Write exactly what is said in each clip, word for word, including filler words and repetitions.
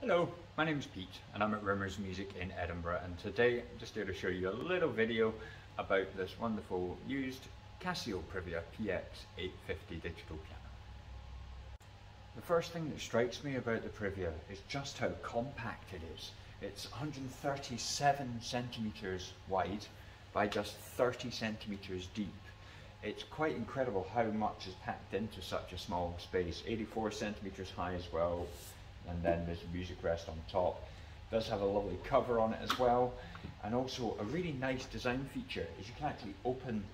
Hello, my name is Pete and I'm at Rimmers Music in Edinburgh, and today I'm just here to show you a little video about this wonderful used Casio Privia P X eight fifty digital piano. The first thing that strikes me about the Privia is just how compact it is. It's one hundred thirty-seven centimetres wide by just thirty centimetres deep. It's quite incredible how much is packed into such a small space, eighty-four centimetres high as well. And then there's a music rest on top. It does have a lovely cover on it as well, and also a really nice design feature is you can actually open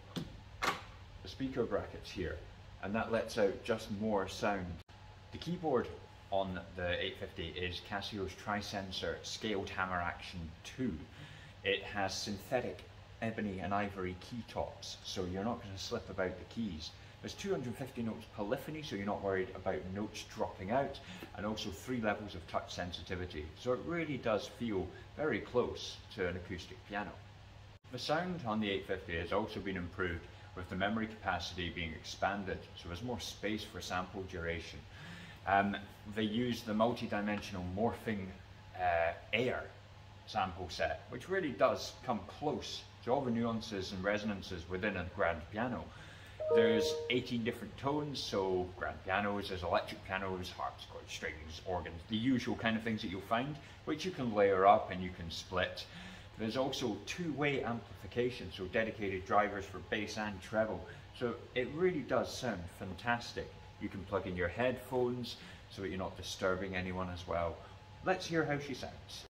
the speaker brackets here, and that lets out just more sound. The keyboard on the eight fifty is Casio's Tri-Sensor Scaled Hammer Action two. It has synthetic ebony and ivory key tops, so you're not going to slip about the keys. There's two hundred fifty notes polyphony, so you're not worried about notes dropping out, and also three levels of touch sensitivity, so it really does feel very close to an acoustic piano. The sound on the eight fifty has also been improved, with the memory capacity being expanded, so there's more space for sample duration. Um, they use the multi-dimensional morphing uh, air sample set, which really does come close to all the nuances and resonances within a grand piano. There's eighteen different tones, so grand pianos, there's electric pianos, harpsichord, strings, organs, the usual kind of things that you'll find, which you can layer up and you can split. There's also two-way amplification, so dedicated drivers for bass and treble, so it really does sound fantastic. You can plug in your headphones so that you're not disturbing anyone as well. Let's hear how she sounds.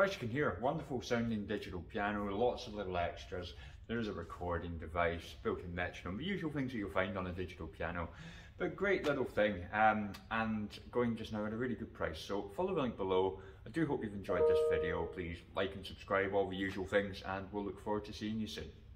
As you can hear, a wonderful sounding digital piano, lots of little extras. There is a recording device, built-in metronome, the usual things that you'll find on a digital piano, but great little thing, um, and going just now at a really good price. So follow the link below. I do hope you've enjoyed this video. Please like and subscribe, all the usual things, and we'll look forward to seeing you soon.